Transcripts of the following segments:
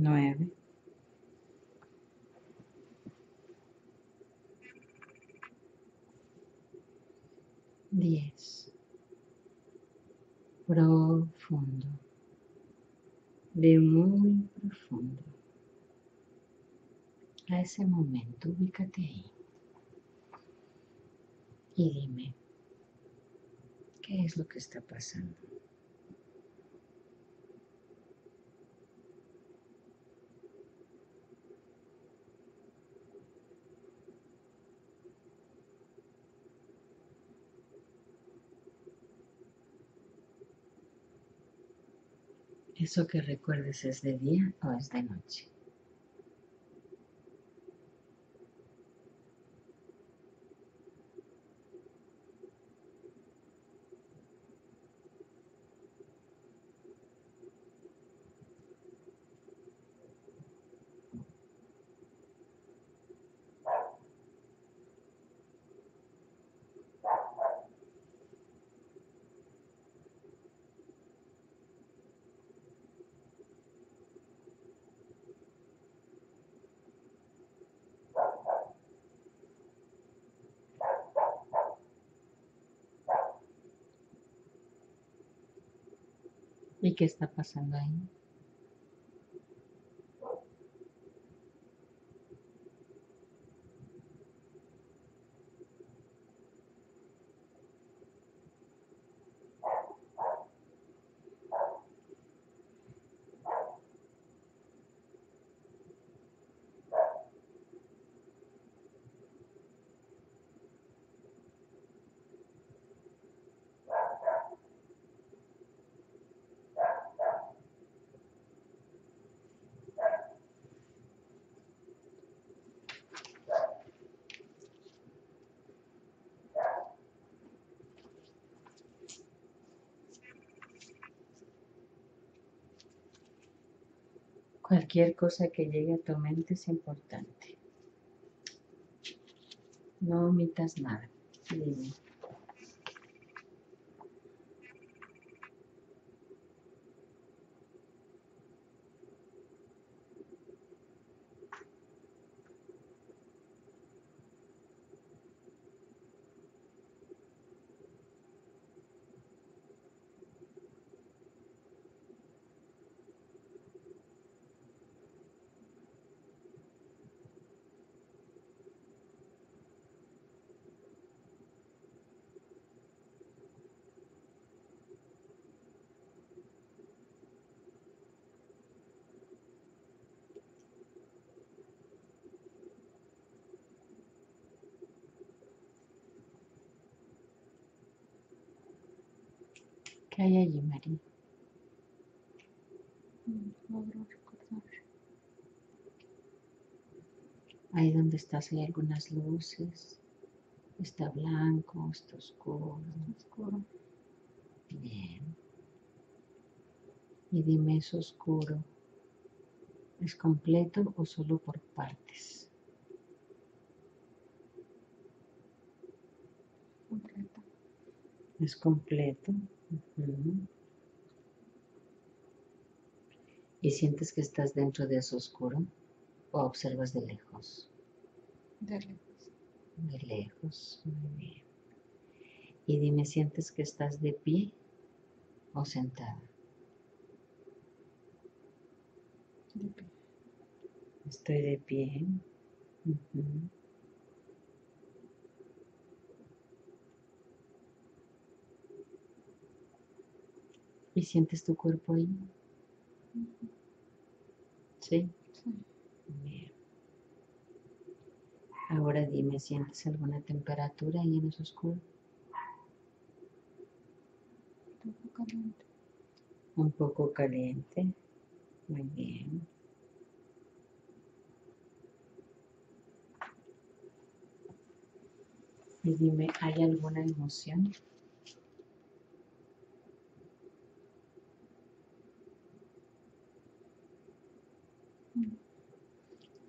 9. 10. Profundo. Ve muy profundo. A ese momento, ubícate ahí. Y dime, ¿qué es lo que está pasando? ¿Eso que recuerdes es de día o es de noche? ¿Y qué está pasando ahí? Cualquier cosa que llegue a tu mente es importante. No omitas nada. Dime. ¿Qué hay allí, María? No logro recordar. Ahí donde estás hay algunas luces. Está blanco, está oscuro. Está oscuro. Bien. Y dime, ¿es oscuro? ¿Es completo o solo por partes? Completo. ¿Es completo? ¿Y sientes que estás dentro de eso oscuro o observas de lejos? De lejos. De lejos, muy bien. Y dime, ¿sientes que estás de pie o sentada? De pie. Estoy de pie. ¿Y sientes tu cuerpo ahí? ¿Sí? Sí. Bien. Ahora dime, ¿sientes alguna temperatura ahí en eso oscuro? Un poco caliente. Un poco caliente. Muy bien. Y dime, ¿hay alguna emoción?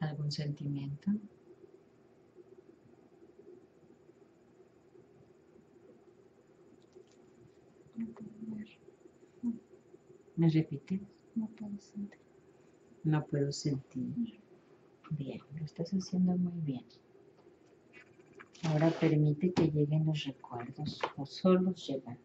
¿Algún sentimiento? No puedo ver. ¿Me repites? No puedo sentir. no puedo sentir. Bien, lo estás haciendo muy bien. Ahora permite que lleguen los recuerdos, o solos llegan.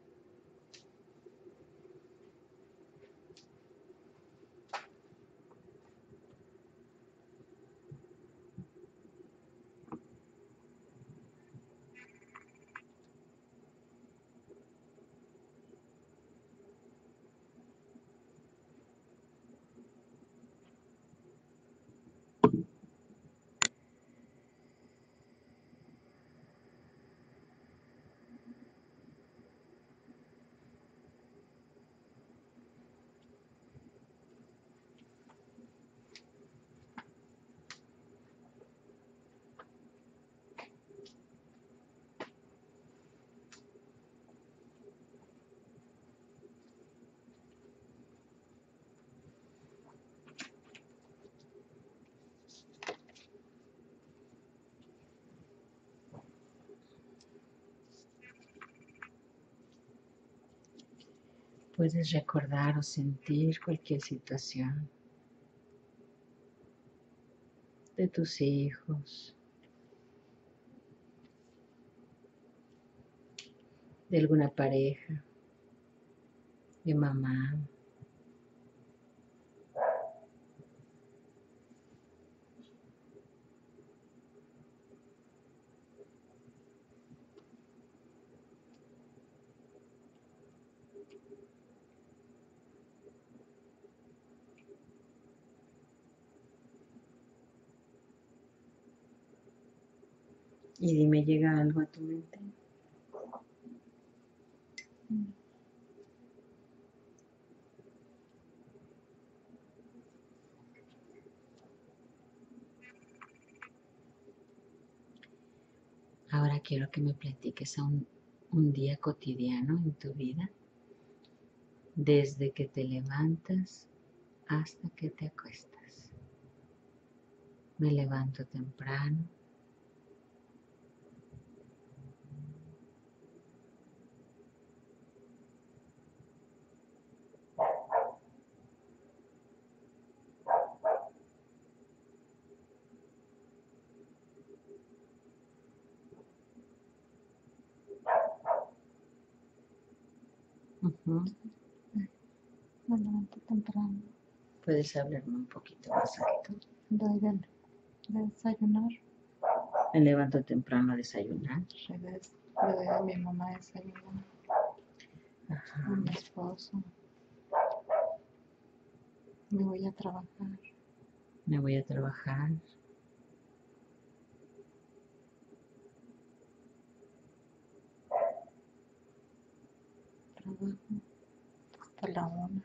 Puedes recordar o sentir cualquier situación de tus hijos, de alguna pareja, de mamá, y dime, ¿llega algo a tu mente? Ahora quiero que me platiques a un día cotidiano en tu vida, desde que te levantas hasta que te acuestas. Me levanto temprano. Me levanto temprano. ¿Puedes hablarme un poquito más alto? Doy de desayunar. Me levanto temprano a desayunar. Le doy a mi mamá a desayunar. Ajá. A mi esposo. Me voy a trabajar. Me voy a trabajar. Trabajo hasta la 1.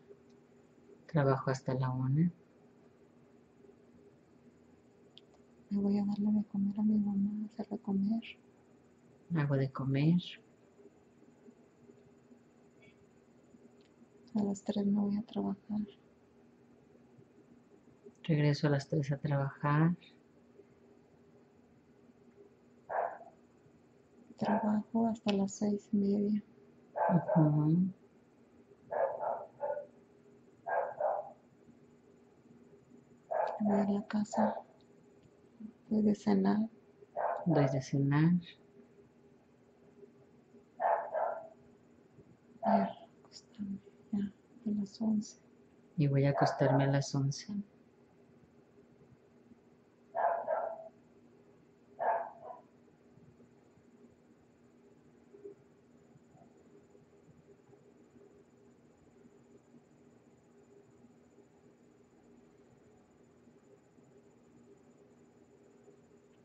Trabajo hasta la 1. Me voy a darle de comer a mi mamá, hacerle comer. Hago de comer. A las 3 me voy a trabajar. Regreso a las 3 a trabajar. Trabajo hasta las 6:30. Uh-huh. Voy a la casa, doy de cenar. Doy de cenar. Voy a acostarme ya a las 11. Y voy a acostarme a las 11.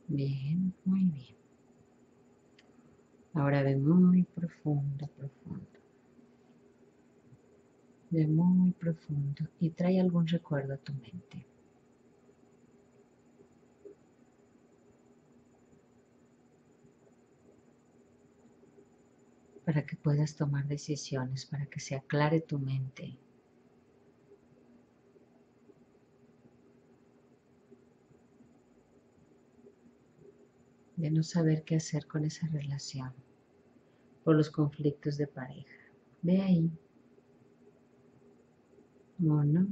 Bien, muy bien. Ahora ve muy profundo, profundo. Ve muy profundo y trae algún recuerdo a tu mente. Para que puedas tomar decisiones, para que se aclare tu mente. De no saber qué hacer con esa relación por los conflictos de pareja. Ve ahí. Uno,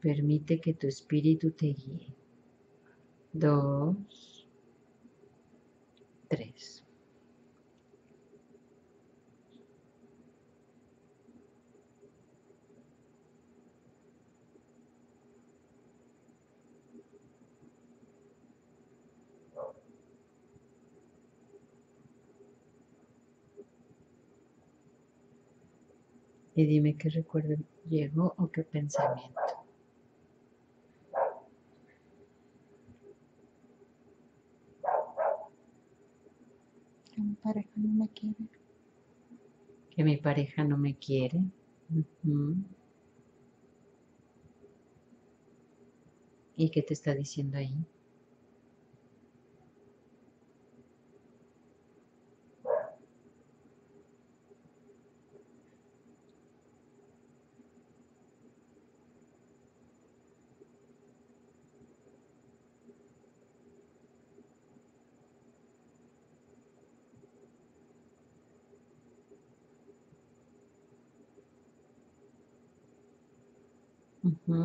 Permite que tu espíritu te guíe. 2, 3. Y dime qué recuerdo llegó o qué pensamiento. Que mi pareja no me quiere. Que mi pareja no me quiere. ¿Y qué te está diciendo ahí? Yo lo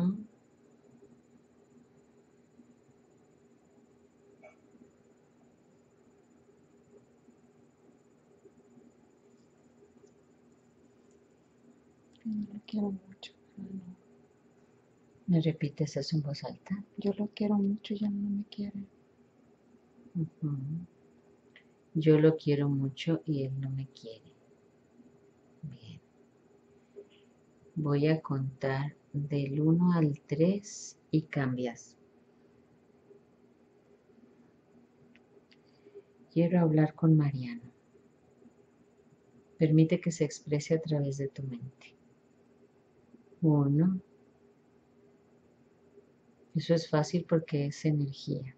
quiero mucho, pero no. ¿Me repites eso en voz alta? Yo lo quiero mucho y ya no me quiere. Yo lo quiero mucho y él no me quiere. Bien. Voy a contar del 1 al 3 y cambias. Quiero hablar con Mariano. Permite que se exprese a través de tu mente. 1. Eso es fácil porque es energía.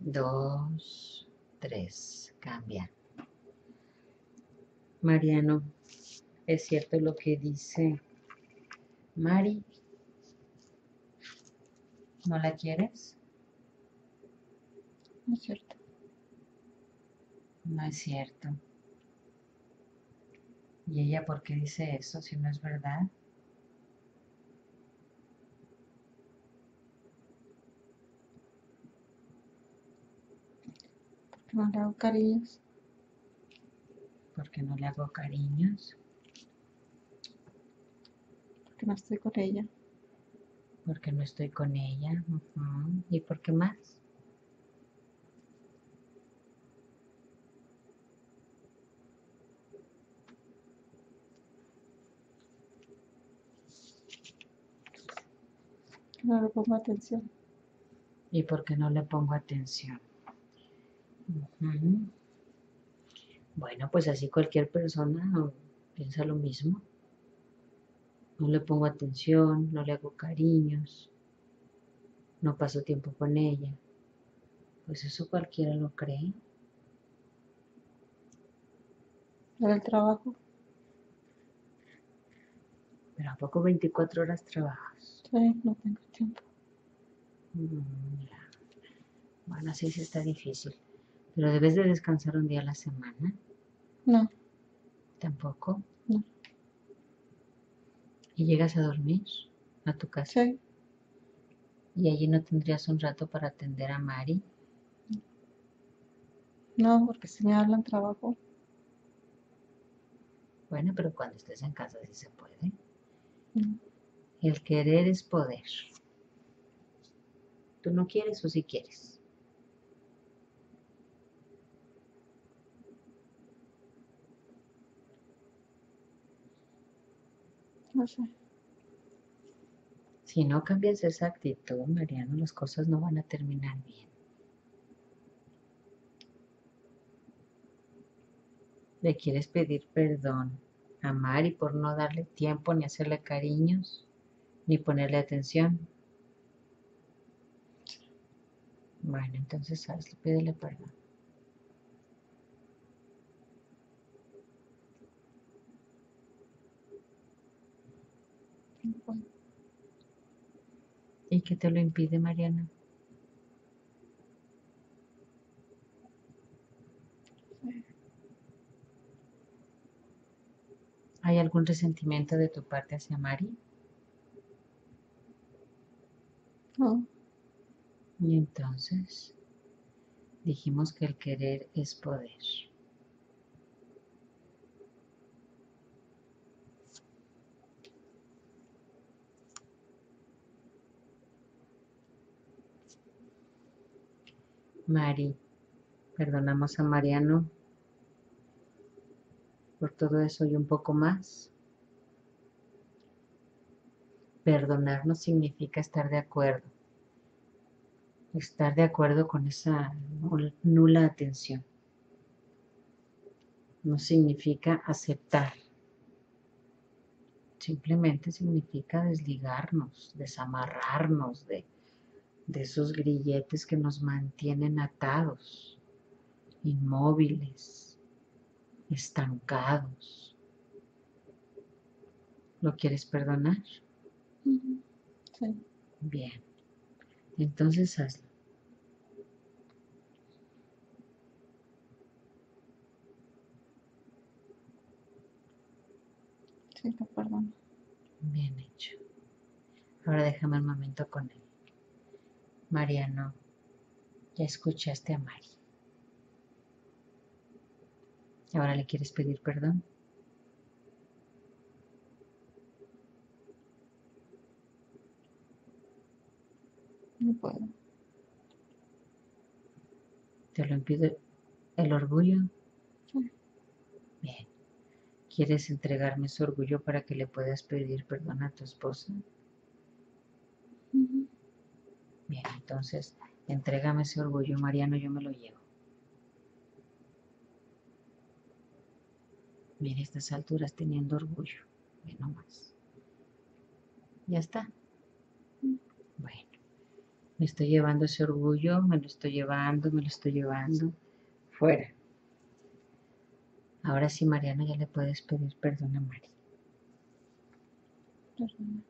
2, 3. Cambia. Mariano, es cierto lo que dice Mari. ¿No la quieres? No es cierto. No es cierto. ¿Y ella por qué dice eso si no es verdad? Porque no le hago cariños. Porque no le hago cariños. Porque no estoy con ella. Porque no estoy con ella. ¿Y por qué más? No le pongo atención. ¿Y por qué no le pongo atención? Bueno, pues así cualquier persona piensa lo mismo. No le pongo atención, no le hago cariños, no paso tiempo con ella. Pues eso cualquiera lo cree. ¿Era el trabajo? ¿Pero a poco 24 horas trabajas? Sí, no tengo tiempo. Bueno, así sí está difícil. ¿Pero debes de descansar un día a la semana? No. ¿Tampoco? No. ¿Y llegas a dormir a tu casa? Sí. ¿Y allí no tendrías un rato para atender a Mari? No, porque si me hablan trabajo. Bueno, pero cuando estés en casa sí se puede. No. El querer es poder. ¿Tú no quieres o sí quieres? No sé. Si no cambias esa actitud, Mariano, las cosas no van a terminar bien. ¿Le quieres pedir perdón a Mari por no darle tiempo ni hacerle cariños? Ni ponerle atención. Bueno, entonces, ¿sabes? Pídele perdón. ¿Y qué te lo impide, Mariana? ¿Hay algún resentimiento de tu parte hacia Mari? no. Y entonces dijimos que el querer es poder. Perdonamos a Mariano por todo eso y un poco más. Perdonarnos significa estar de acuerdo con esa nula atención. No significa aceptar, simplemente significa desligarnos, desamarrarnos de esos grilletes que nos mantienen atados, inmóviles, estancados. ¿Lo quieres perdonar? Sí. Bien, entonces hazlo. Sí, lo perdono. Bien hecho. Ahora déjame un momento con él. Mariano, ya escuchaste a Mari. ¿Ahora le quieres pedir perdón? No puedo. ¿Te lo impide el orgullo? Sí. Bien. ¿Quieres entregarme ese orgullo para que le puedas pedir perdón a tu esposa? Uh-huh. Bien, entonces, entrégame ese orgullo, Mariano, yo me lo llevo. Mira, a estas alturas teniendo orgullo, ve nomás. Ya está. Bueno, me estoy llevando ese orgullo, me lo estoy llevando. Fuera. Ahora sí, Mariano, ya le puedes pedir perdón a Mari. Perdón.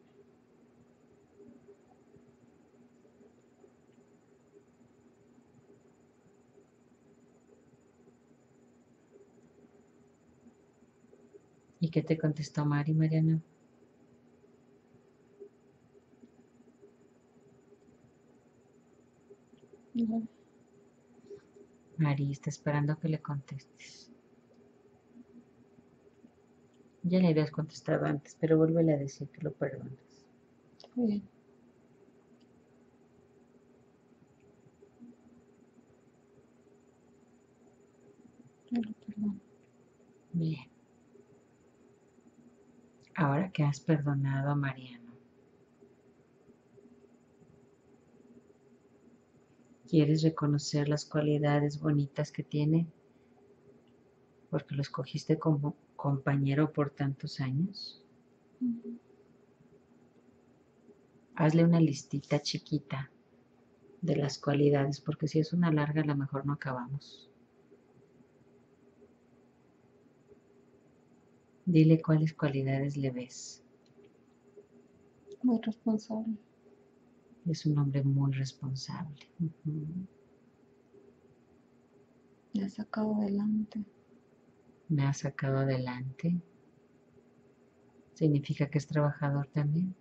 ¿Y qué te contestó Mari, Mariana? No. Mari está esperando que le contestes. Ya le habías contestado antes, pero vuélvele a decir que lo perdonas. Bien. Yo lo perdono. Bien. Ahora que has perdonado a Mariano, ¿quieres reconocer las cualidades bonitas que tiene? Porque lo escogiste como compañero por tantos años. Uh-huh. Hazle una listita chiquita de las cualidades, porque si es una larga, a lo mejor no acabamos. Dile cuáles cualidades le ves. Muy responsable. Es un hombre muy responsable. Uh-huh. Me ha sacado adelante. Me ha sacado adelante. ¿Significa que es trabajador también?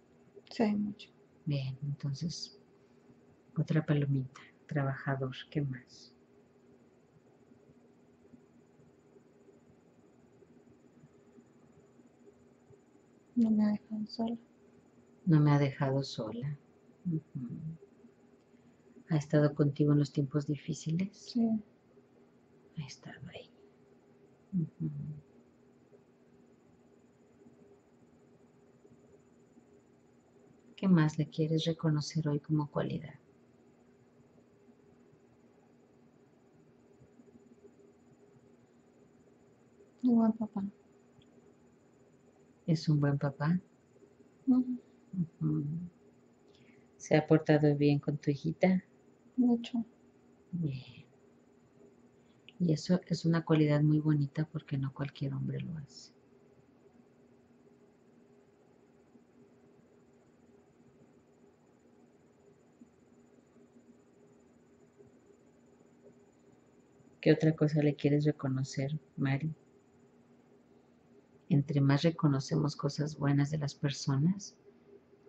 Sí, mucho. Bien, entonces, otra palomita. Trabajador, ¿qué más? No me ha dejado sola. No me ha dejado sola. Uh-huh. ¿Ha estado contigo en los tiempos difíciles? Sí. Ha estado ahí. Uh-huh. ¿Qué más le quieres reconocer hoy como cualidad? Un buen papá. ¿Es un buen papá? Uh-huh. Uh-huh. ¿Se ha portado bien con tu hijita? Mucho. Bien. Y eso es una cualidad muy bonita porque no cualquier hombre lo hace. ¿Qué otra cosa le quieres reconocer, Mari? Entre más reconocemos cosas buenas de las personas,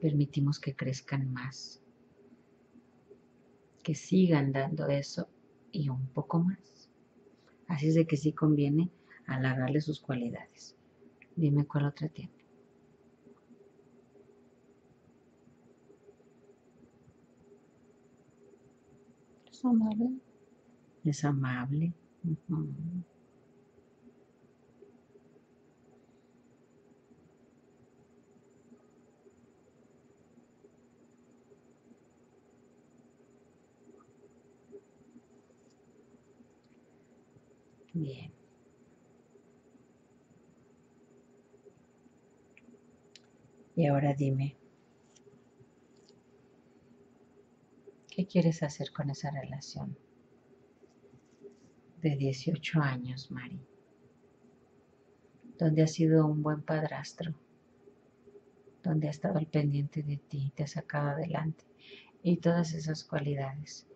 permitimos que crezcan más. que sigan dando eso y un poco más. Así es de que sí conviene halagarle sus cualidades. Dime cuál otra tiene. Es amable. Es amable. Uh-huh. Bien. Y ahora dime, ¿qué quieres hacer con esa relación de 18 años, Mari? Donde has sido un buen padrastro, donde has estado al pendiente de ti, te has sacado adelante y todas esas cualidades.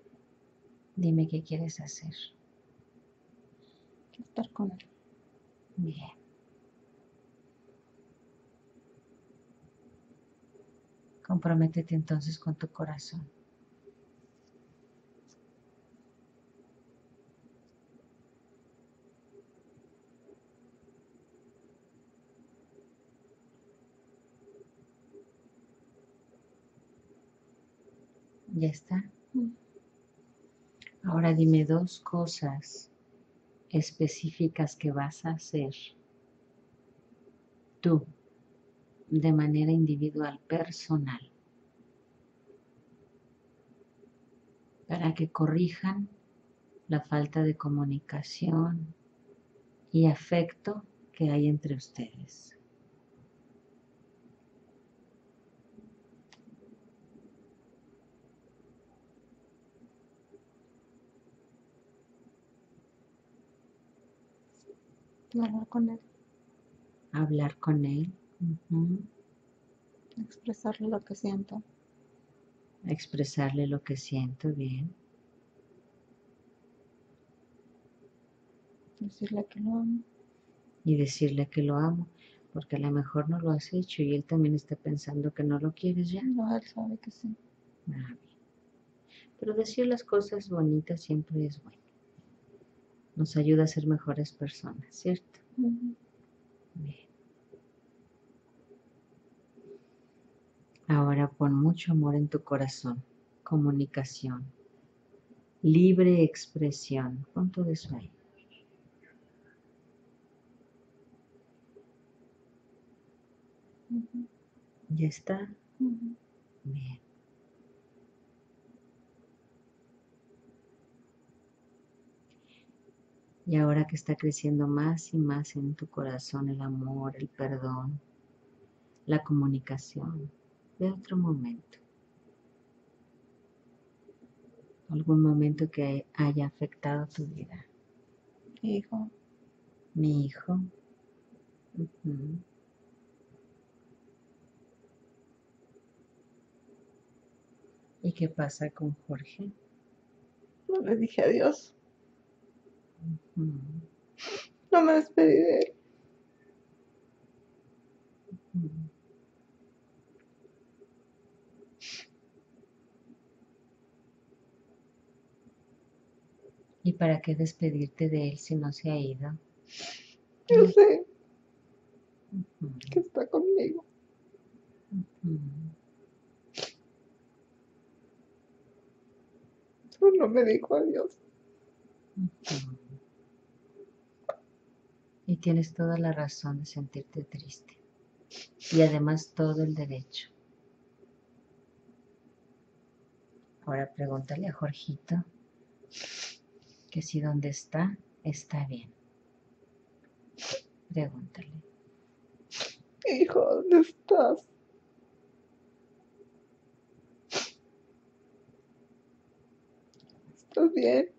Dime qué quieres hacer. Estar con él. Bien. Comprométete entonces con tu corazón. ¿Ya está? Ahora dime dos cosas específicas que vas a hacer tú de manera individual, personal, para que corrijan la falta de comunicación y afecto que hay entre ustedes. Hablar con él. Hablar con él. Uh-huh. Expresarle lo que siento. Expresarle lo que siento, bien. Decirle que lo amo. Y decirle que lo amo, porque a lo mejor no lo has hecho y él también está pensando que no lo quieres ya. No, él sabe que sí. Ah, bien. Pero decir las cosas bonitas siempre es bueno. Nos ayuda a ser mejores personas, ¿cierto? Uh-huh. Bien. Ahora pon mucho amor en tu corazón, comunicación, libre expresión, pon todo eso ahí. Uh-huh. ¿Ya está? Uh-huh. Bien. Y ahora que está creciendo más y más en tu corazón el amor, el perdón, la comunicación, ve otro momento. Algún momento que haya afectado tu vida. Hijo. Mi hijo. Uh-huh. ¿Y qué pasa con Jorge? No le dije adiós. No me despedí de él. ¿Y para qué despedirte de él si no se ha ido? Yo sé que está conmigo. Pero no me dijo adiós. Y tienes toda la razón de sentirte triste. Y además todo el derecho. Ahora pregúntale a Jorgito que si donde está, está bien. Pregúntale. Hijo, ¿dónde estás? ¿Estás bien?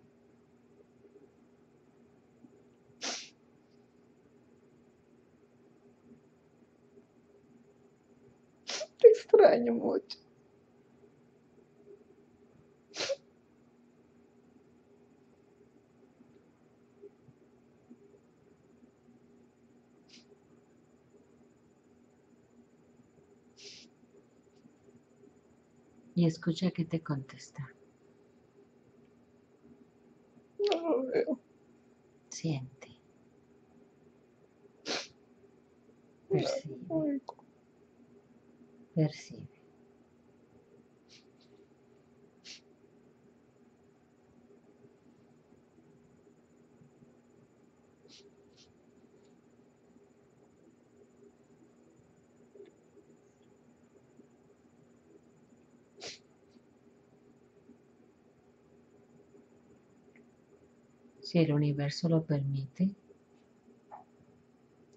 Extraño mucho. Y escucha que te contesta. lo veo. Siente. Percibe. Percibe. Si el universo lo permite,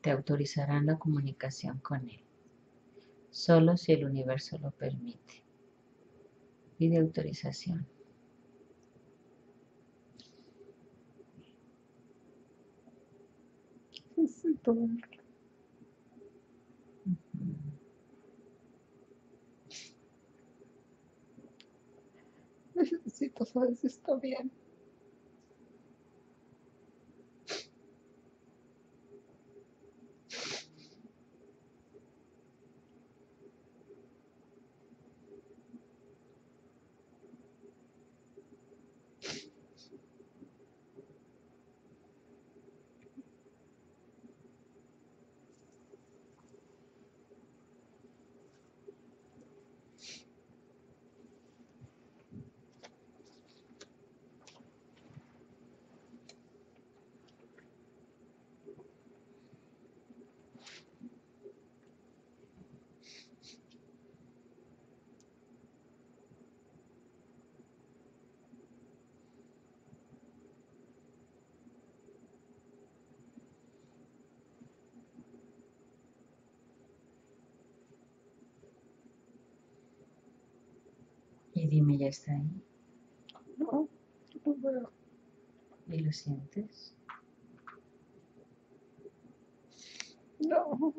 te autorizarán la comunicación con él. Solo si el universo lo permite. Pide autorización. Necesito verlo. Necesito saber si está bien. Y dime, ¿ya está ahí? No, no veo. ¿Y lo sientes? No.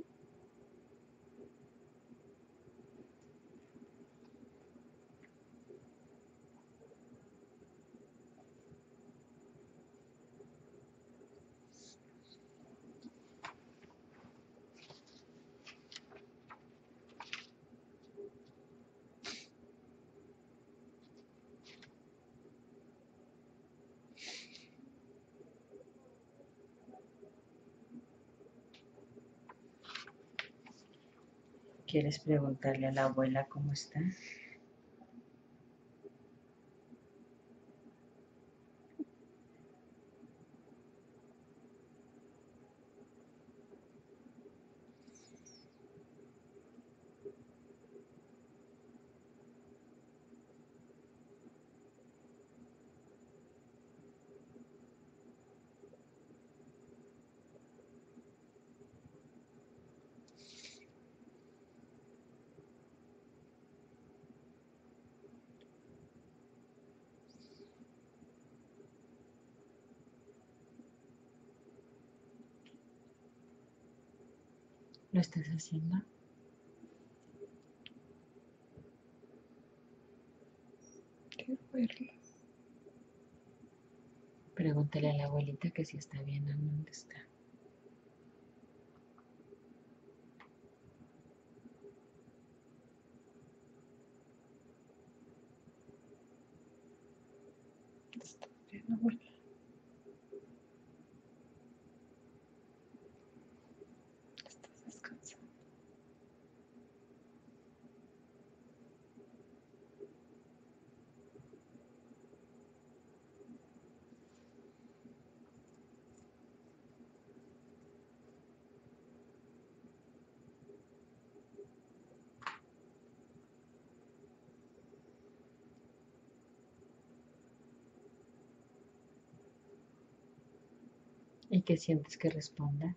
¿Quieres preguntarle a la abuela cómo está? ¿Lo estás haciendo? Quiero verlo. Pregúntale a la abuelita que si está bien o dónde está. ¿Está bien, abuela? ¿Y qué sientes que responda?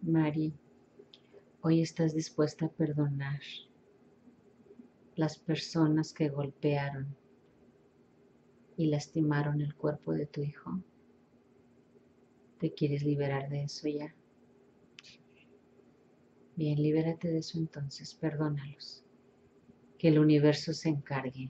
Mari, hoy estás dispuesta a perdonar las personas que golpearon y lastimaron el cuerpo de tu hijo. ¿Te quieres liberar de eso ya? Bien, libérate de eso entonces, perdónalos. Que el universo se encargue.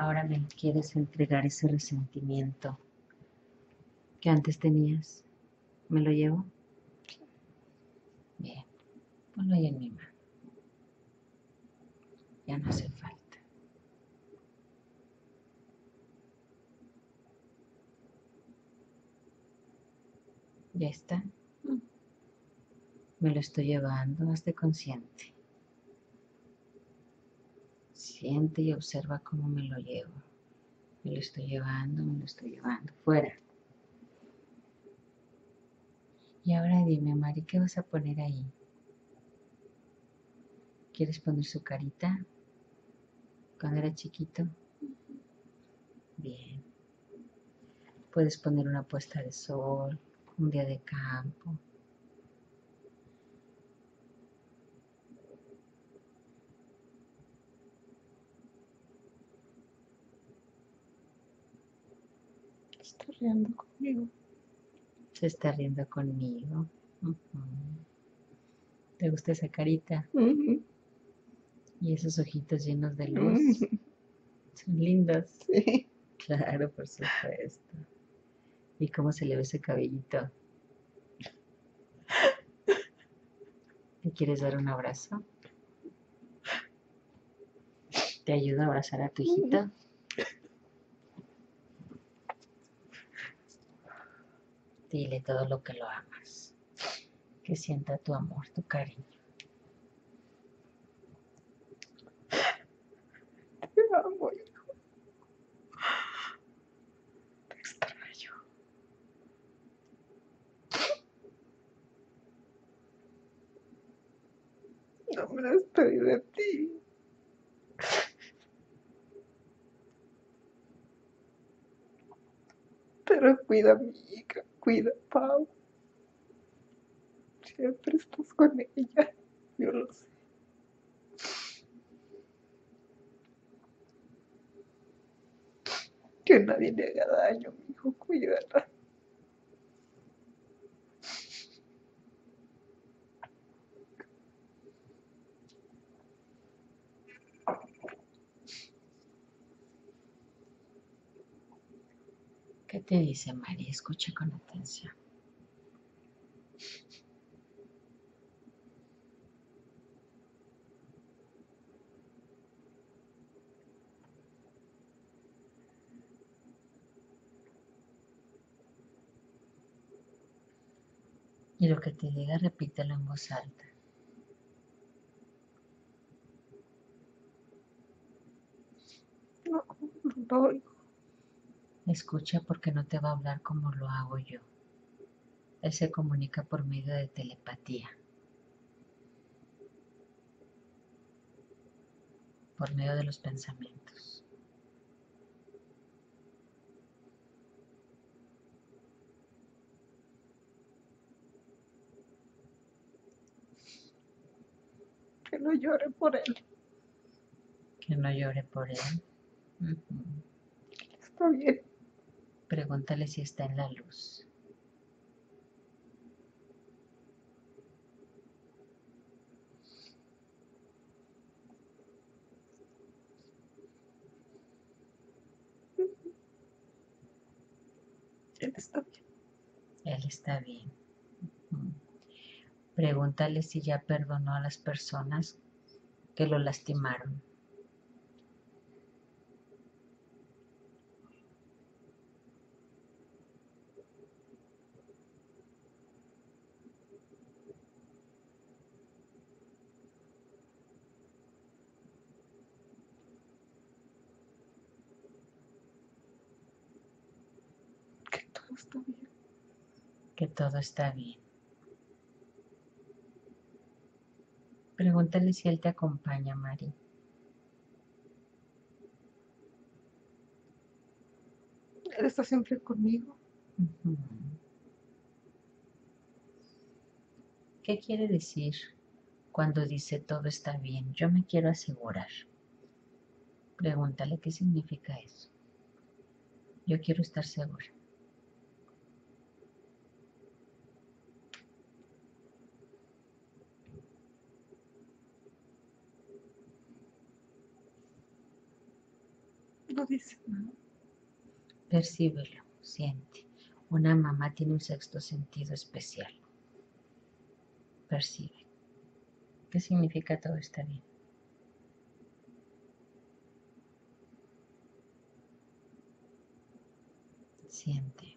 ahora me quieres entregar ese resentimiento que antes tenías. ¿Me lo llevo? Bien, ponlo ahí en mi mano. Ya no hace falta. Ya está. Me lo estoy llevando, hazte consciente. Siente y observa cómo me lo llevo. Me lo estoy llevando, me lo estoy llevando. Fuera. Y ahora dime, Mari, ¿qué vas a poner ahí? ¿Quieres poner su carita? Cuando era chiquito. Bien. Puedes poner una puesta de sol, un día de campo. Se está riendo conmigo. Se está riendo conmigo. ¿Te gusta esa carita? Y esos ojitos llenos de luz. Son lindos. Sí. Claro, por supuesto. ¿Y cómo se le ve ese cabellito? ¿Te quieres dar un abrazo? ¿Te ayudo a abrazar a tu hijita? Dile todo lo que lo amas, que sienta tu amor, tu cariño. Te amo, hijo. Te extraño. No me la estoy de ti. Pero cuida a mi hija, cuida a Pau. Siempre estás con ella, yo lo sé. Que nadie le haga daño, mi hijo, cuídala. ¿Qué te dice, Mari? Escucha con atención. Y lo que te diga, repítelo en voz alta. No, no, no. Escucha, porque no te va a hablar como lo hago yo. Él se comunica por medio de telepatía. Por medio de los pensamientos. Que no llore por él. Que no llore por él. Está bien. Pregúntale si está en la luz. Él está bien. Él está bien. Pregúntale si ya perdonó a las personas que lo lastimaron. Está bien. Que todo está bien. Pregúntale si él te acompaña, Mari. Él está siempre conmigo. ¿Qué quiere decir cuando dice todo está bien? Yo me quiero asegurar. Pregúntale qué significa eso. Yo quiero estar segura. no dice nada. Percíbelo, siente. Una mamá tiene un sexto sentido especial. Percibe. ¿Qué significa todo está bien? Siente.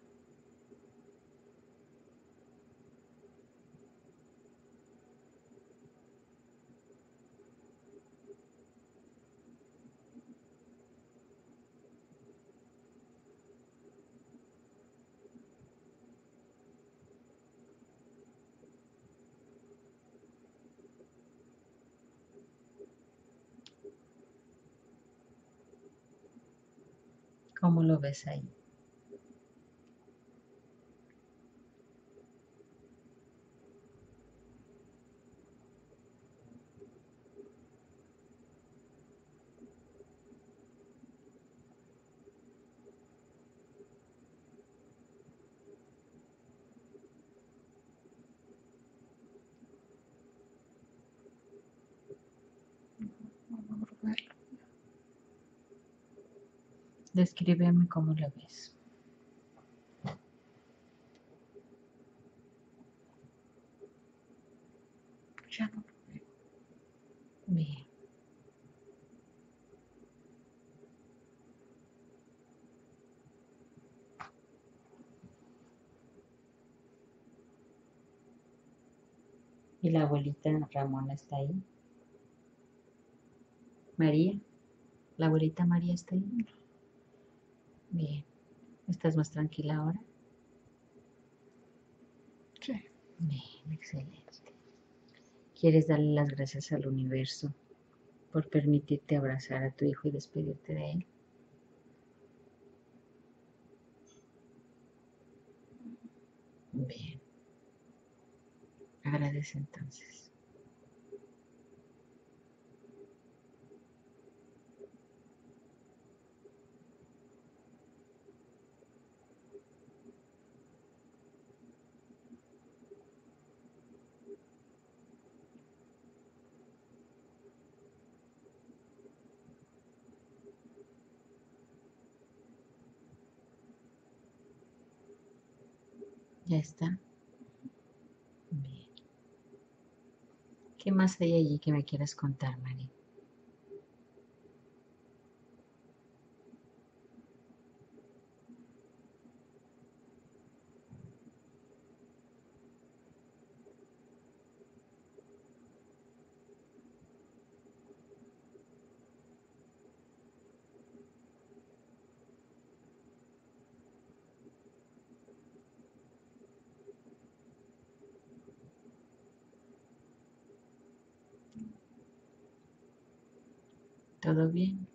¿Cómo lo ves ahí? Descríbeme cómo lo ves. Ya no lo veo. Bien. ¿Y la abuelita Ramona está ahí? ¿María? ¿La abuelita María está ahí? Bien. ¿Estás más tranquila ahora? Sí. Bien, excelente. ¿Quieres darle las gracias al universo por permitirte abrazar a tu hijo y despedirte de él? Bien. Agradece entonces. Ya está. Bien. ¿Qué más hay allí que me quieras contar, Mari? ¿Todo bien?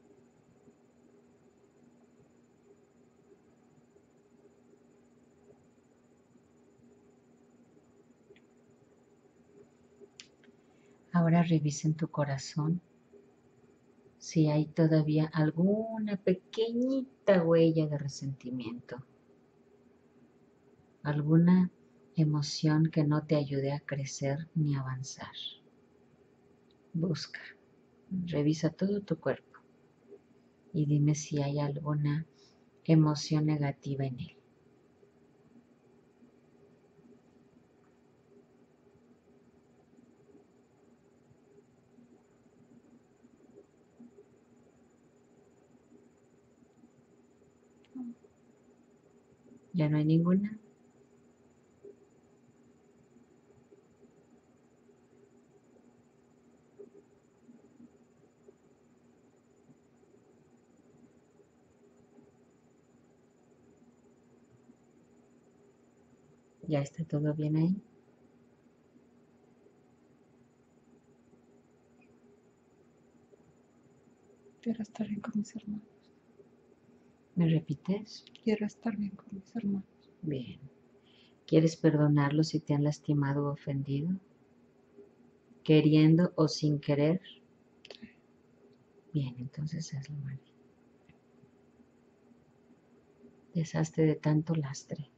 Ahora revisa en tu corazón si hay todavía alguna pequeñita huella de resentimiento, alguna emoción que no te ayude a crecer ni avanzar. Busca. Revisa todo tu cuerpo y dime si hay alguna emoción negativa en él. ¿Ya no hay ninguna? ¿Ya está todo bien ahí? Quiero estar bien con mis hermanos. ¿Me repites? Quiero estar bien con mis hermanos. Bien. ¿Quieres perdonarlos si te han lastimado o ofendido? ¿Queriendo o sin querer? Bien, entonces hazlo, Mari. Deshazte de tanto lastre.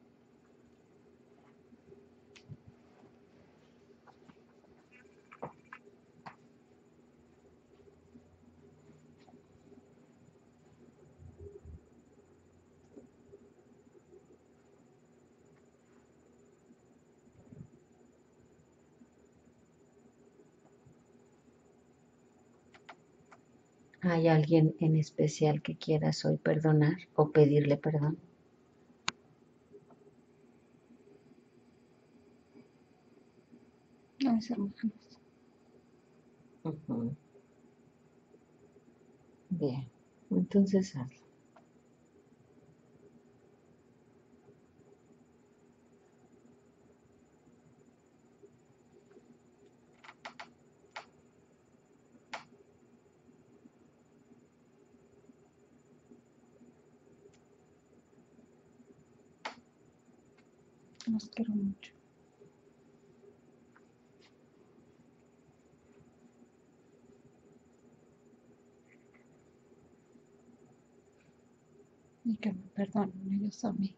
¿Hay alguien en especial que quieras hoy perdonar o pedirle perdón? A mis hermanos. Bien, entonces hazlo. Los quiero mucho. Y que me perdonen ellos a mí.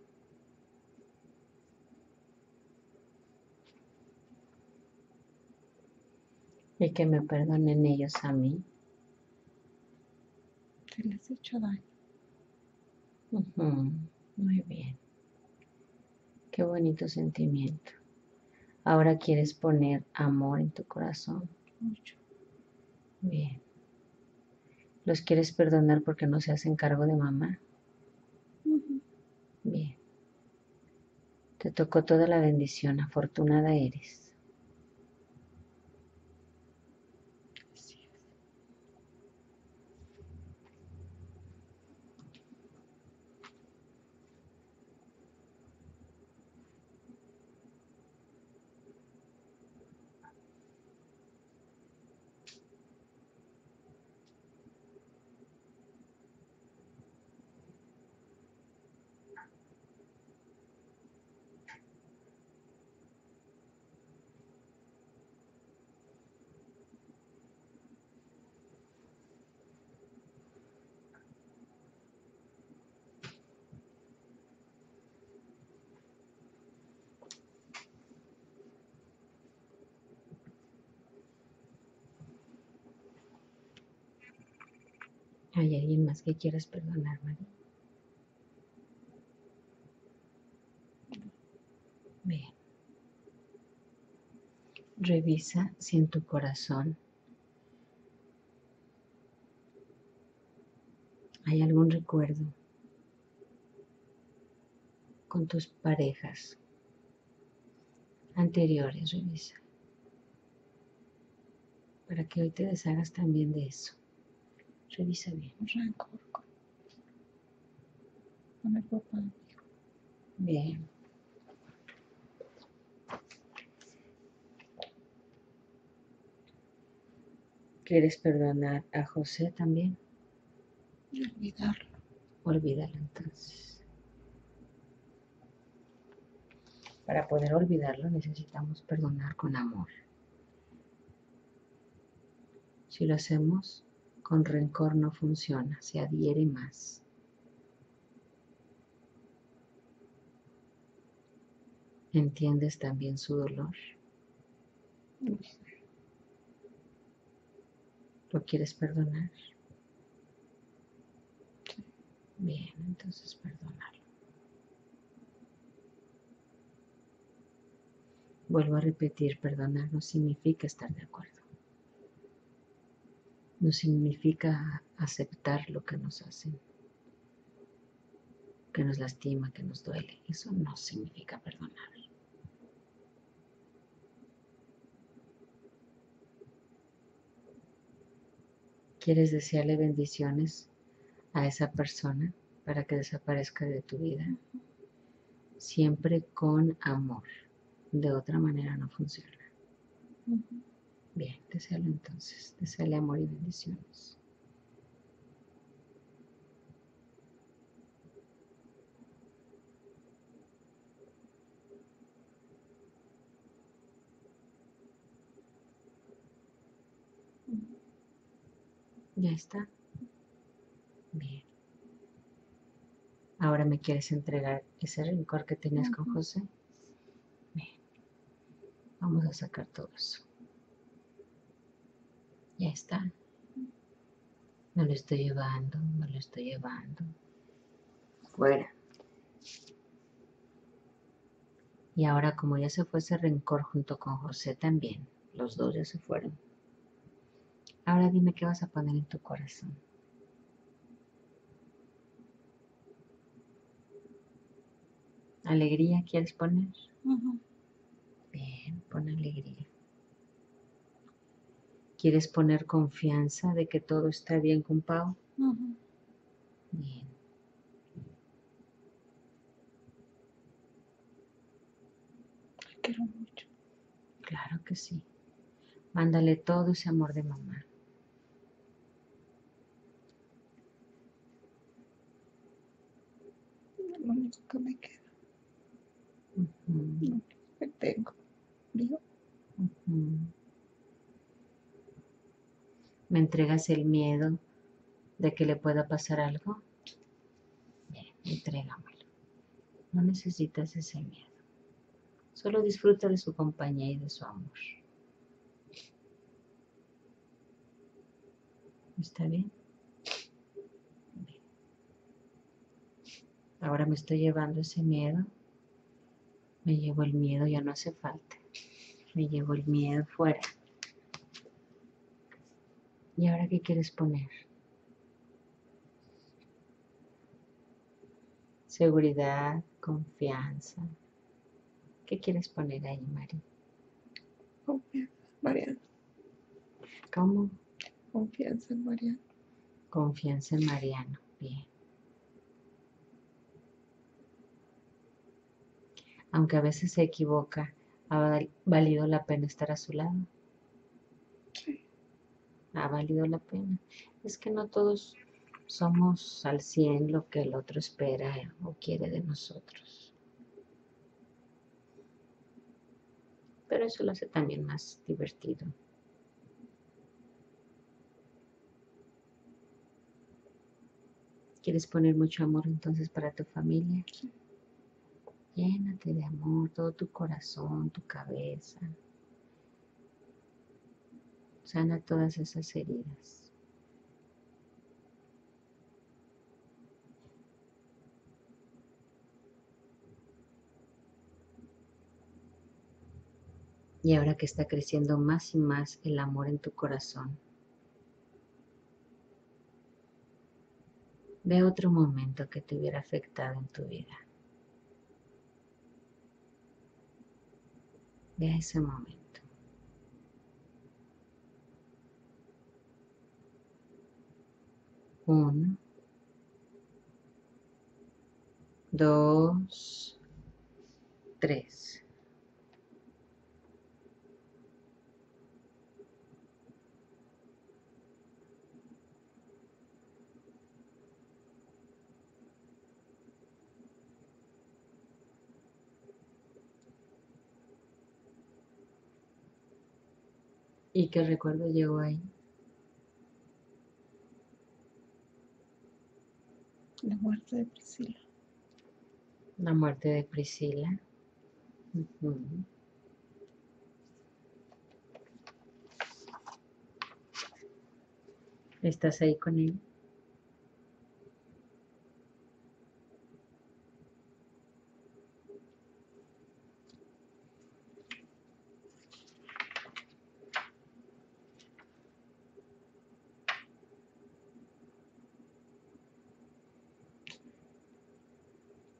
Y que me perdonen ellos a mí. Que les he hecho daño. Muy bien. Qué bonito sentimiento. Ahora quieres poner amor en tu corazón. Mucho. Bien. ¿Los quieres perdonar porque no se hacen cargo de mamá? Bien. Te tocó toda la bendición. Afortunada eres. Así es. ¿Hay alguien más que quieras perdonar, María? Bien. Revisa si en tu corazón hay algún recuerdo con tus parejas anteriores. Revisa. Para que hoy te deshagas también de eso. Revisa bien. Un rancor con el papá. Bien. ¿Quieres perdonar a José también? Y olvidarlo. Olvídalo entonces. Para poder olvidarlo necesitamos perdonar con amor. Si lo hacemos con rencor no funciona, se adhiere más. ¿Entiendes también su dolor? ¿Lo quieres perdonar? Bien, entonces perdónalo. Vuelvo a repetir, perdonar no significa estar de acuerdo. No significa aceptar lo que nos hacen, que nos lastima, que nos duele. Eso no significa perdonar. ¿Quieres desearle bendiciones a esa persona para que desaparezca de tu vida? Siempre con amor. De otra manera no funciona. Bien, deséalo entonces, deséale amor y bendiciones. ¿Ya está? Bien. ¿Ahora me quieres entregar ese rencor que tenías con José? Bien. Vamos a sacar todo eso. Ya está. No lo estoy llevando, no lo estoy llevando. Fuera. Y ahora, como ya se fue ese rencor junto con José también, los dos ya se fueron. Ahora dime qué vas a poner en tu corazón. ¿Alegría quieres poner? Uh-huh. Bien, pon alegría. ¿Quieres poner confianza de que todo está bien con Pau? Uh-huh. Bien. Te quiero mucho. Claro que sí. Mándale todo ese amor de mamá. Lo único que me queda. Uh-huh. Que tengo. ¿Digo? Uh-huh. ¿Me entregas el miedo de que le pueda pasar algo? Bien, entrégamelo. No necesitas ese miedo. Solo disfruta de su compañía y de su amor. ¿Está bien? Bien. Ahora me estoy llevando ese miedo. Me llevo el miedo, ya no hace falta. Me llevo el miedo fuera. ¿Y ahora qué quieres poner? Seguridad, confianza. ¿Qué quieres poner ahí, Mari? Confianza, Mariano. ¿Cómo? Confianza en Mariano. Confianza en Mariano, bien. Aunque a veces se equivoca, ¿ha valido la pena estar a su lado? Sí. Ha valido la pena. Es que no todos somos al 100 lo que el otro espera o quiere de nosotros. Pero eso lo hace también más divertido. ¿Quieres poner mucho amor entonces para tu familia? Sí. Llénate de amor, todo tu corazón, tu cabeza. Sana todas esas heridas. Y ahora que está creciendo más y más el amor en tu corazón, ve otro momento que te hubiera afectado en tu vida. Ve a ese momento. Uno, dos, tres. ¿Y qué recuerdo llegó ahí? La muerte de Priscila. La muerte de Priscila. Uh-huh. ¿Estás ahí con él?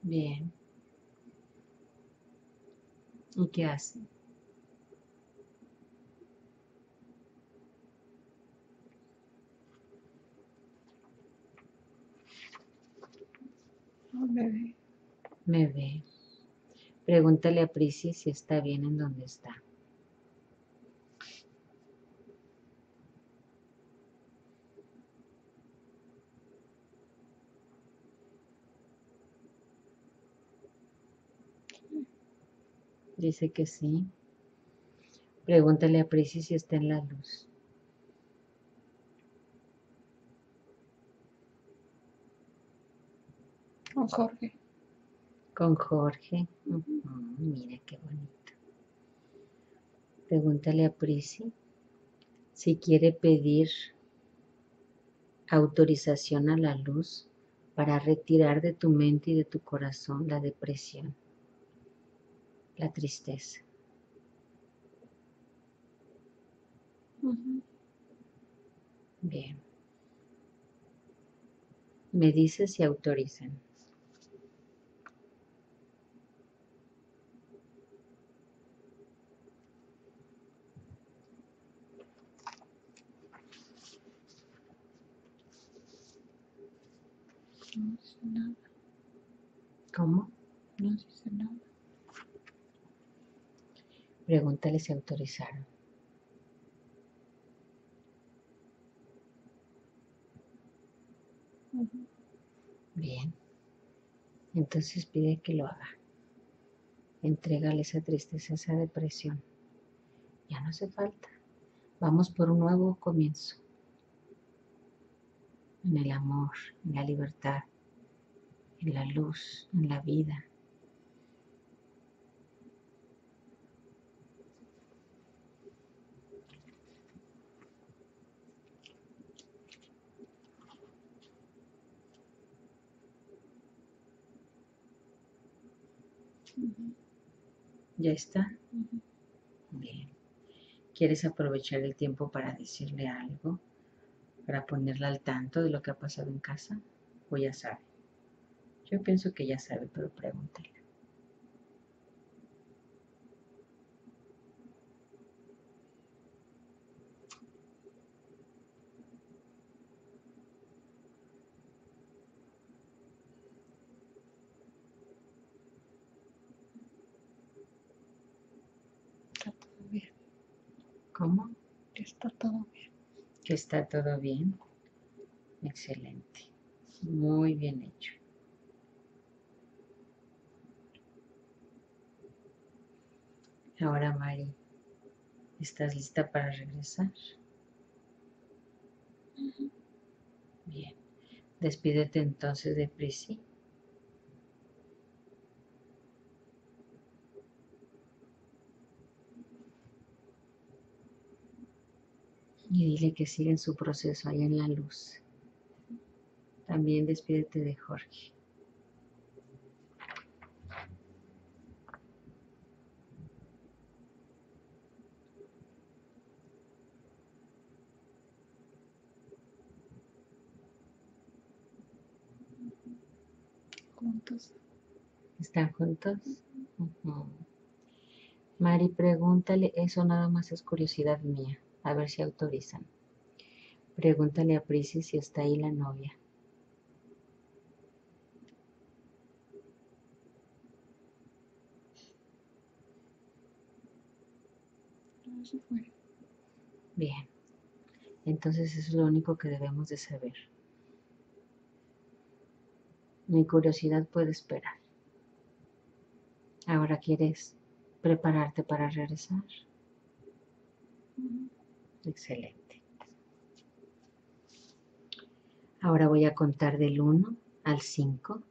Bien. ¿Y qué hace? Oh, me ve. Me ve. Pregúntale a Prisi si está bien en donde está. Dice que sí. Pregúntale a Prisi si está en la luz. Con Jorge. Con Jorge. Uh-huh. Mira qué bonito. Pregúntale a Prisi si quiere pedir autorización a la luz para retirar de tu mente y de tu corazón la depresión. La tristeza. Uh-huh. Bien. Me dice si autorizan. no dice nada. ¿Cómo? No dice nada. Pregúntale si autorizaron. Bien. Entonces pide que lo haga. Entrégale esa tristeza, esa depresión. Ya no hace falta. Vamos por un nuevo comienzo. En el amor, en la libertad, en la luz, en la vida. ¿Ya está? Bien. ¿Quieres aprovechar el tiempo para decirle algo? ¿Para ponerla al tanto de lo que ha pasado en casa? ¿O ya sabe? Yo pienso que ya sabe, pero pregúntale. ¿Cómo? Está todo bien. ¿Que está todo bien? Excelente. Muy bien hecho. Ahora, Mari, ¿estás lista para regresar? Bien. Despídete entonces de Prissy. Y dile que siga en su proceso allá en la luz. También despídete de Jorge. ¿Juntos? ¿Están juntos? Mari, pregúntale, eso nada más es curiosidad mía. A ver si autorizan. Pregúntale a Priscila si está ahí la novia. No se fue. Bien. Entonces eso es lo único que debemos de saber. Mi curiosidad puede esperar. Ahora, ¿quieres prepararte para regresar? Excelente. Ahora voy a contar del 1 al 5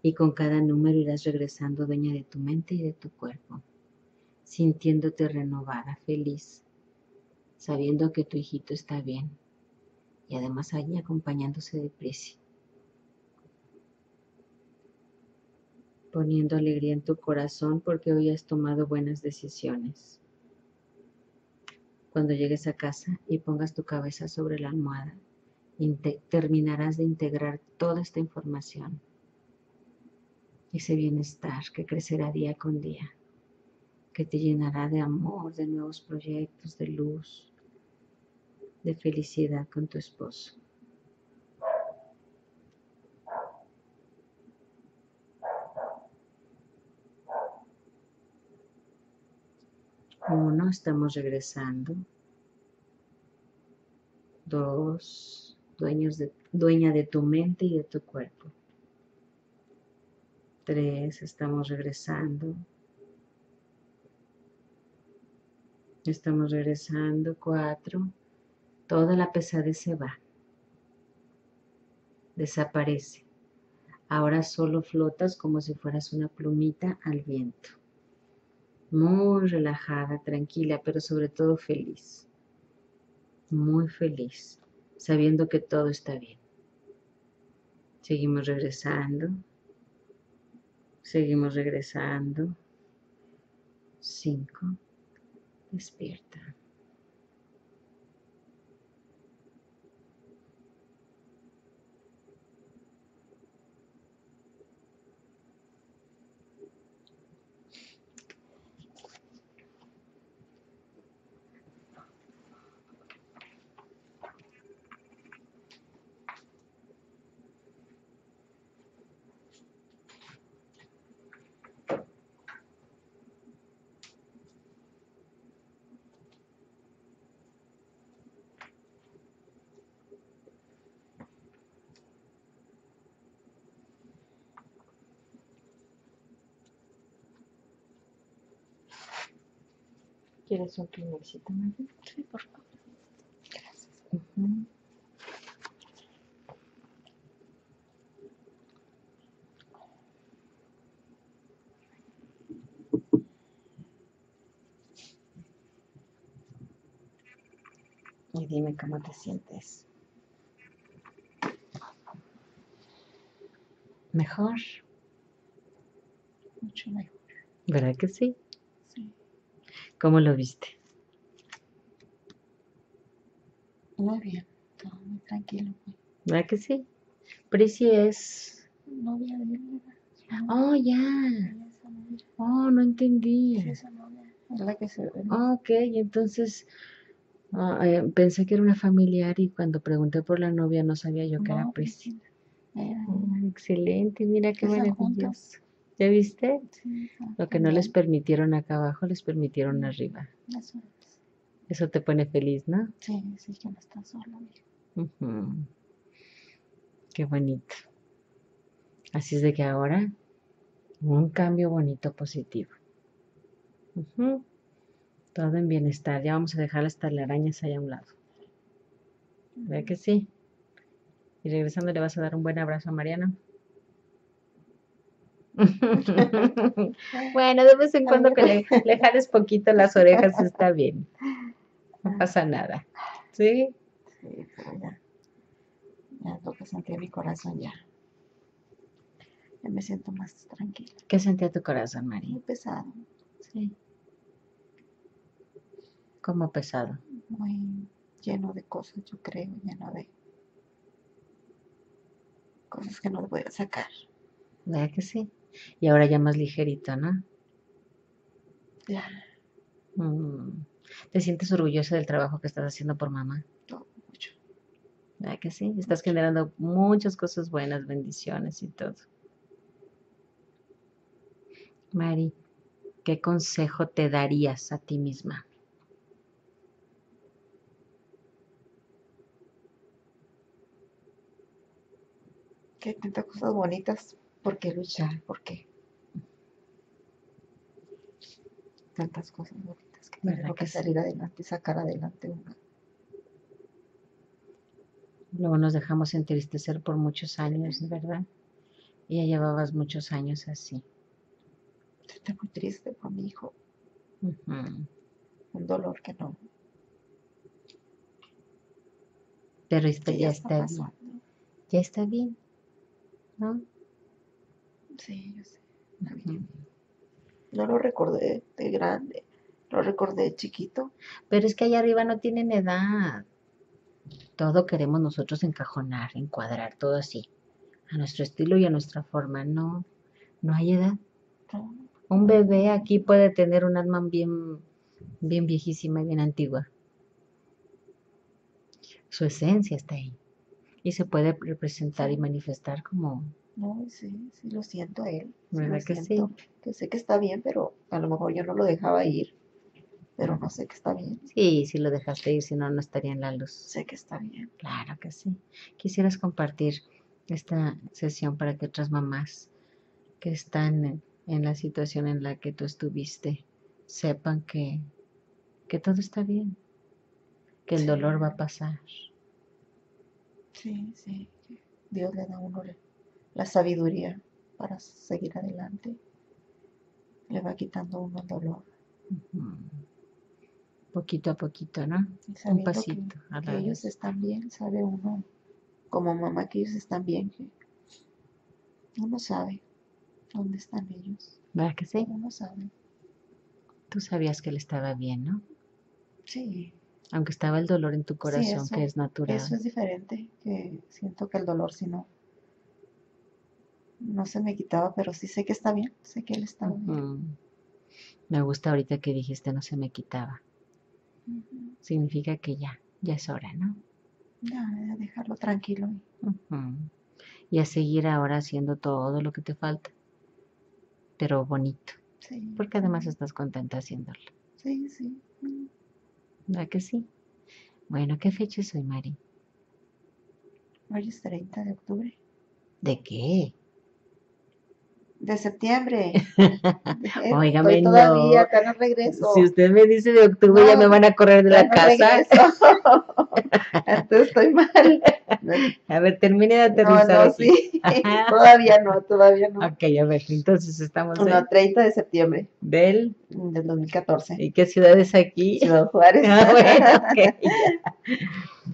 y con cada número irás regresando dueña de tu mente y de tu cuerpo, sintiéndote renovada, feliz, sabiendo que tu hijito está bien y además allí acompañándose de Priscila, poniendo alegría en tu corazón porque hoy has tomado buenas decisiones. Cuando llegues a casa y pongas tu cabeza sobre la almohada, terminarás de integrar toda esta información, ese bienestar que crecerá día con día, que te llenará de amor, de nuevos proyectos, de luz, de felicidad con tu esposo. Uno, estamos regresando. 2, dueña de tu mente y de tu cuerpo. 3, estamos regresando. 4, toda la pesadez se va. Desaparece. Ahora solo flotas como si fueras una plumita al viento. Muy relajada, tranquila, pero sobre todo feliz. Muy feliz, sabiendo que todo está bien. Seguimos regresando. 5. Despierta. 4, ¿Quieres un clinicito, María? Sí, por favor. Gracias. Uh-huh. Y dime cómo te sientes. ¿Mejor? Mucho mejor. ¿Verdad que sí? Sí. ¿Cómo lo viste? Muy bien, todo muy tranquilo. ¿Verdad que sí? Prissy es... novia de él. Oh, ya. Yeah. Oh, no entendí. Es esa novia. Es la que se ve. Oh, ok, y entonces... pensé que era una familiar y cuando pregunté por la novia no sabía yo que era Priscila. Excelente, mira qué maravilloso. ¿Ya viste? Sí, lo que no les permitieron acá abajo, les permitieron arriba. Eso es. Eso te pone feliz, ¿no? Sí, sí, que no estás sola. Uh-huh. Qué bonito. Así es de que ahora un cambio bonito, positivo. Uh-huh. Todo en bienestar. Ya vamos a dejar las telarañas allá a un lado. ¿Verdad que sí? Y regresando le vas a dar un buen abrazo a Mariano. Bueno, de vez en cuando que le jales poquito las orejas está bien. No pasa nada. ¿Sí? Sí, pero ya. Ya lo que sentí en mi corazón ya. Ya me siento más tranquila. ¿Qué sentía tu corazón, María? Muy pesado. Sí. Como pesado. Muy lleno de cosas, yo creo, lleno de cosas que no voy a sacar. ¿Verdad que sí? Y ahora ya más ligerito, ¿no? Ya. Mm. ¿Te sientes orgullosa del trabajo que estás haciendo por mamá? No, mucho. ¿Verdad que sí? Estás generando muchas cosas buenas, bendiciones y todo. Mari, ¿qué consejo te darías a ti misma? Que tantas cosas bonitas, ¿por qué luchar? ¿Por qué? Tantas cosas bonitas que tengo que salir adelante y sacar adelante una. Luego nos dejamos entristecer por muchos años, ¿verdad? Y ya llevabas muchos años así. Estoy muy triste por mi hijo. Uh-huh. Un dolor que no. Pero esto ya está bien. Ya está bien. ¿No? Sí, yo sé. Uh-huh. No lo recordé de grande, lo recordé de chiquito. Pero es que allá arriba no tienen edad. Todo queremos nosotros encajonar, encuadrar, todo así. A nuestro estilo y a nuestra forma. No, no hay edad. Un bebé aquí puede tener un alma bien, bien viejísima y bien antigua. Su esencia está ahí. Y se puede representar y manifestar como... No, sí, sí, lo siento a él. Sí, ¿verdad que siento, sí? Que sé que está bien, pero a lo mejor yo no lo dejaba ir. Pero no sé que está bien. Sí, si lo dejaste ir, si no, no estaría en la luz. Sé que está bien. Claro que sí. Quisieras compartir esta sesión para que otras mamás que están en la situación en la que tú estuviste sepan que todo está bien. Que el dolor va a pasar. Sí, sí. Dios le da a uno la sabiduría para seguir adelante. Le va quitando uno el dolor. Uh-huh. Poquito a poquito, ¿no? Un pasito. Que ellos están bien, sabe uno, como mamá, que ellos están bien. Que uno sabe dónde están ellos. ¿Verdad que sí? Uno sabe. Tú sabías que él estaba bien, ¿no? Sí. Aunque estaba el dolor en tu corazón, sí, eso, que es natural. Eso es diferente, que siento que el dolor, si no, no se me quitaba, pero sí sé que está bien, sé que él está bien. Me gusta ahorita que dijiste, no se me quitaba. Uh-huh. Significa que ya es hora, ¿no? Ya, a dejarlo tranquilo. Uh-huh. Y a seguir ahora haciendo todo lo que te falta, pero bonito. Sí. Porque además estás contenta haciéndolo. Sí, sí. Uh-huh. ¿Verdad que sí? Bueno, ¿qué fecha es hoy, Mari? Hoy es 30 de octubre. ¿De qué? De septiembre. Oígame, todavía, acá no regreso. Si usted me dice de octubre, no, ya me van a correr de la casa. No, entonces estoy mal. A ver, termine de aterrizar. No, sí. todavía no. Ok, a ver, entonces estamos en... No, 30 de septiembre. Del 2014. ¿Y qué ciudad es aquí? Ciudad Juárez. Ah, bueno, ok.